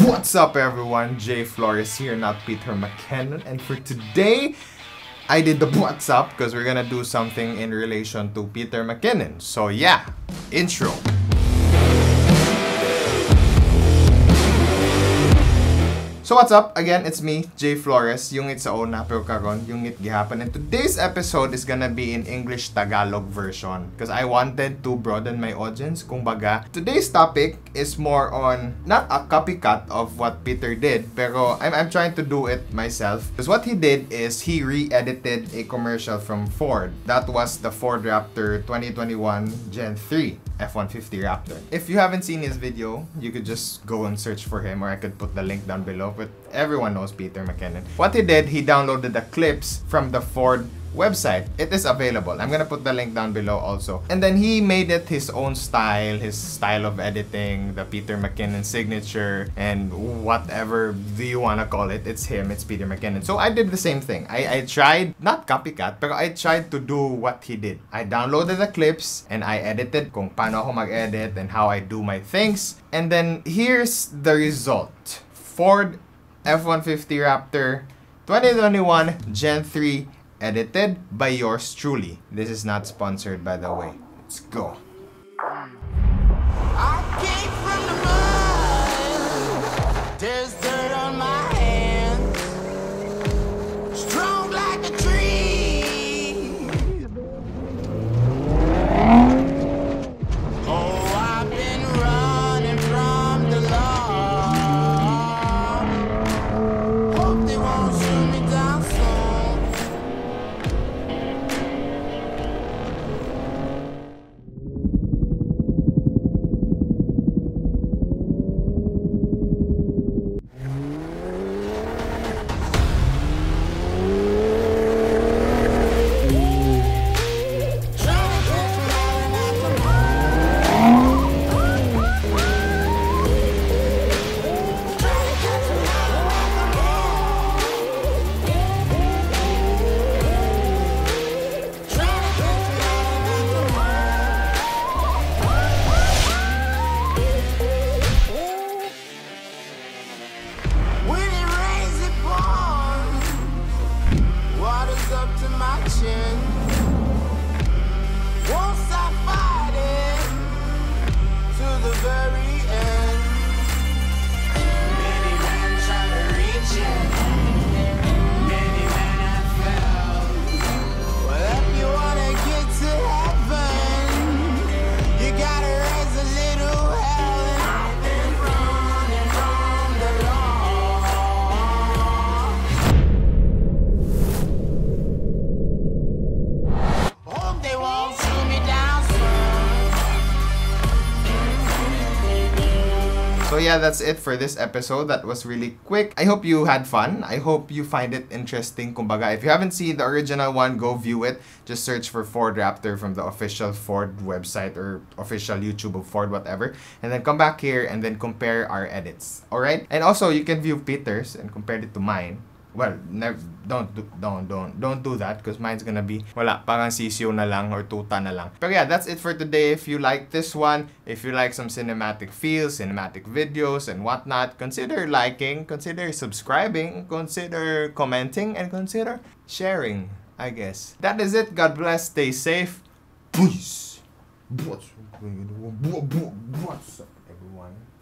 What's up everyone, Jay Flores here, not Peter McKinnon, and for today I did the what's up because we're gonna do something in relation to Peter McKinnon. So yeah, intro. So what's up? Again, it's me, Jay Flores, yung it's una pero karon, yung it gihapon. And today's episode is gonna be in English Tagalog version because I wanted to broaden my audience. Kung baga, today's topic is more on not a copycat of what Peter did, pero I'm trying to do it myself. Because what he did is he re-edited a commercial from Ford. That was the Ford Raptor 2021 Gen 3 F-150 Raptor. If you haven't seen his video, you could just go and search for him, or I could put the link down below. But everyone knows Peter McKinnon. What he did, he downloaded the clips from the Ford website. It is available. I'm gonna put the link down below also. And then he made it his own style, his style of editing, the Peter McKinnon signature, and whatever do you wanna call it. It's him, it's Peter McKinnon. So I did the same thing. I tried, not copycat, but I tried to do what he did. I downloaded the clips and I edited kung paano ako mag-edit and how I do my things. And then here's the result. Ford F-150 Raptor 2021 Gen 3 edited by yours truly. This is not sponsored, by the way. Let's go. I came from the mud. There's dirt on my hands. Strong like a tree. Oh, I've been running from the law. So yeah, that's it for this episode. That was really quick. I hope you had fun. I hope you find it interesting. Kumbaga, if you haven't seen the original one, go view it. Just search for Ford Raptor from the official Ford website or official YouTube of Ford, whatever. And then come back here and then compare our edits. Alright? And also, you can view Peter's and compare it to mine. Well, never, don't do that because mine's gonna be wala, parang sisyo na lang or tuta na lang. But yeah, that's it for today. If you like this one, if you like some cinematic feels, cinematic videos and whatnot, consider liking, consider subscribing, consider commenting, and consider sharing, I guess. That is it. God bless. Stay safe. Peace. What's up, everyone?